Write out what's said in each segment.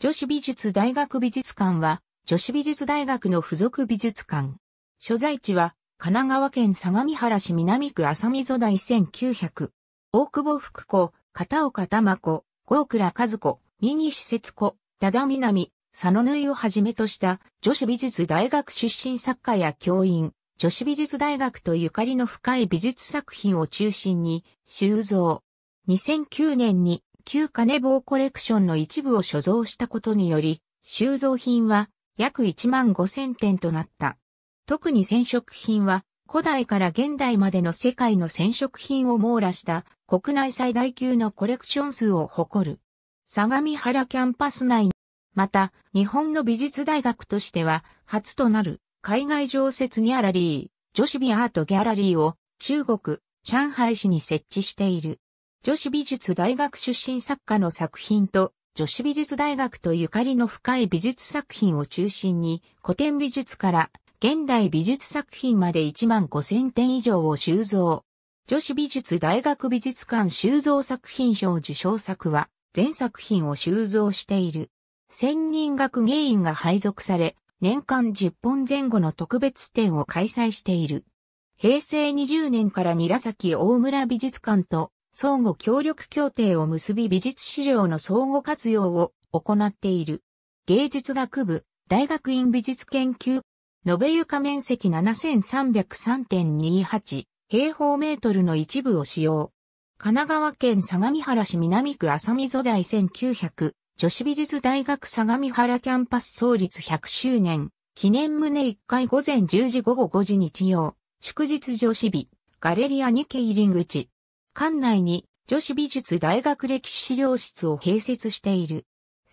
女子美術大学美術館は、女子美術大学の附属美術館。所在地は、神奈川県相模原市南区浅溝台1900。大久保福子、片岡玉子、郷倉和子、三西節子、多田みなみ、佐野縫をはじめとした、女子美術大学出身作家や教員、女子美術大学とゆかりの深い美術作品を中心に、収蔵。2009年に、旧金棒コレクションの一部を所蔵したことにより、収蔵品は約15000点となった。特に染色品は古代から現代までの世界の染色品を網羅した国内最大級のコレクション数を誇る。相模原キャンパス内、また日本の美術大学としては初となる海外常設ギャラリー、女子美アートギャラリーを中国、上海市に設置している。女子美術大学出身作家の作品と女子美術大学とゆかりの深い美術作品を中心に古典美術から現代美術作品まで15000点以上を収蔵。女子美術大学美術館収蔵作品賞受賞作は全作品を収蔵している。専任学芸員が配属され年間10本前後の特別展を開催している。平成20年から韮崎大村美術館と相互協力協定を結び美術資料の相互活用を行っている。芸術学部、大学院美術研究、延べ床面積 7303.28 平方メートルの一部を使用。神奈川県相模原市南区浅溝台1900、女子美術大学相模原キャンパス創立100周年、記念棟1階午前10時午後5時日曜、祝日女子美、ガレリア2階入り口。館内に女子美術大学歴史資料室を併設している。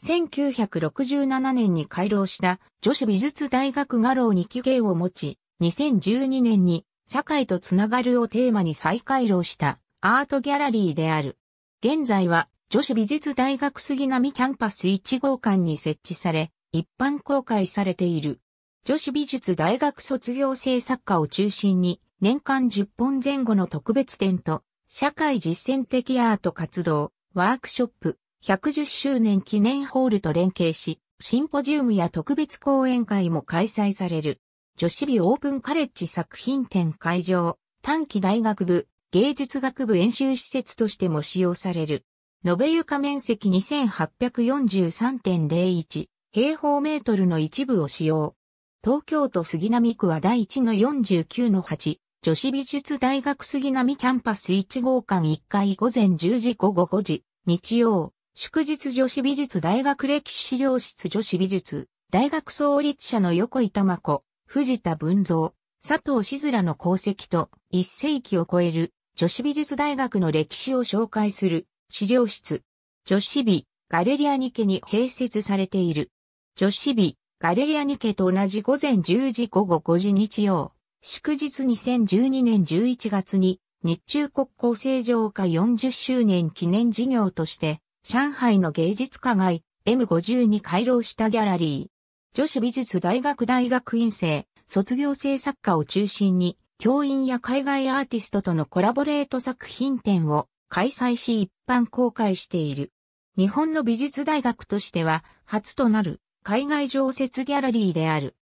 1967年に開廊した女子美術大学画廊に起源を持ち、2012年に社会とつながるをテーマに再開廊したアートギャラリーである。現在は女子美術大学杉並キャンパス1号館に設置され、一般公開されている。女子美術大学卒業生作家を中心に年間10本前後の特別展と、社会実践的アート活動、ワークショップ、110周年記念ホールと連携し、シンポジウムや特別講演会も開催される。女子美オープンカレッジ作品展会場、短期大学部、芸術学部演習施設としても使用される。延べ床面積 2843.01 平方メートルの一部を使用。東京都杉並区は第1の 49-8。女子美術大学杉並キャンパス1号館1階午前10時午後5時、日曜、祝日女子美術大学歴史資料室女子美術、大学創立者の横井玉子、藤田文蔵、佐藤しずらの功績と1世紀を超える女子美術大学の歴史を紹介する資料室、女子美、ガレリアニケに併設されている。女子美、ガレリアニケと同じ午前10時午後5時日曜。祝日2012年11月に日中国交正常化40周年記念事業として上海の芸術家街 M50 に開廊したギャラリー。女子美術大学大学院生、卒業生作家を中心に教員や海外アーティストとのコラボレート作品展を開催し一般公開している。日本の美術大学としては初となる海外常設ギャラリーである。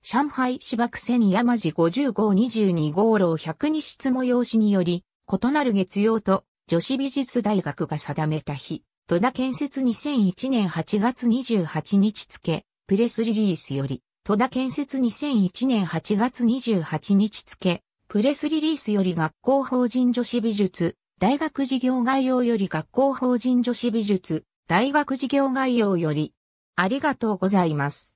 上海市漠線山路50号22号楼102室催しにより、異なる月曜と女子美術大学が定めた日、戸田建設2001年8月28日付、プレスリリースより、戸田建設2001年8月28日付、プレスリリースより学校法人女子美術、大学事業概要より学校法人女子美術、大学事業概要より、ありがとうございます。